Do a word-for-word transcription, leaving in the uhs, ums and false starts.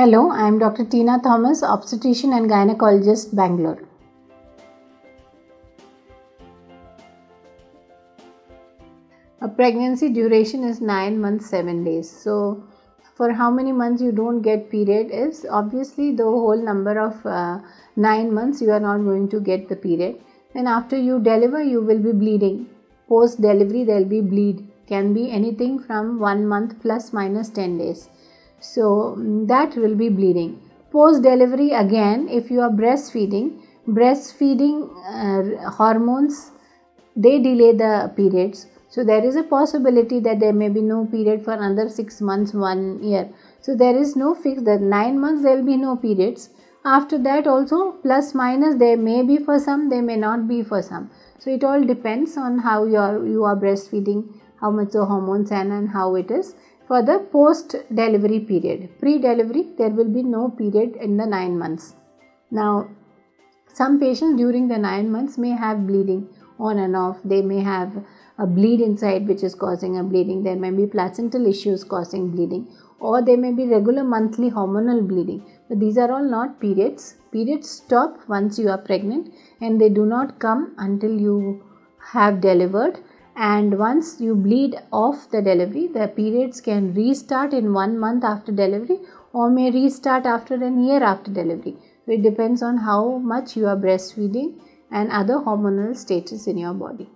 Hello, I am Doctor Teena Thomas, obstetrician and gynecologist, Bangalore. A pregnancy duration is nine months, seven days. So, for how many months you don't get period is obviously the whole number of uh, nine months you are not going to get the period. And after you deliver, you will be bleeding. Post delivery, there will be bleed. Can be anything from one month plus minus ten days. So that will be bleeding. Post delivery again, if you are breastfeeding, breastfeeding uh, hormones, they delay the periods. So there is a possibility that there may be no period for another six months, one year. So there is no fix that nine months there will be no periods. After that also plus minus, there may be for some, there may not be for some. So it all depends on how you are, you are breastfeeding, how much the hormones and, and how it is. For the post delivery period, pre-delivery, there will be no period in the nine months. Now, some patients during the nine months may have bleeding on and off. They may have a bleed inside which is causing a bleeding. There may be placental issues causing bleeding, or there may be regular monthly hormonal bleeding. But these are all not periods. Periods stop once you are pregnant, and they do not come until you have delivered. And once you bleed off the delivery, the periods can restart in one month after delivery, or may restart after a year after delivery. So it depends on how much you are breastfeeding and other hormonal status in your body.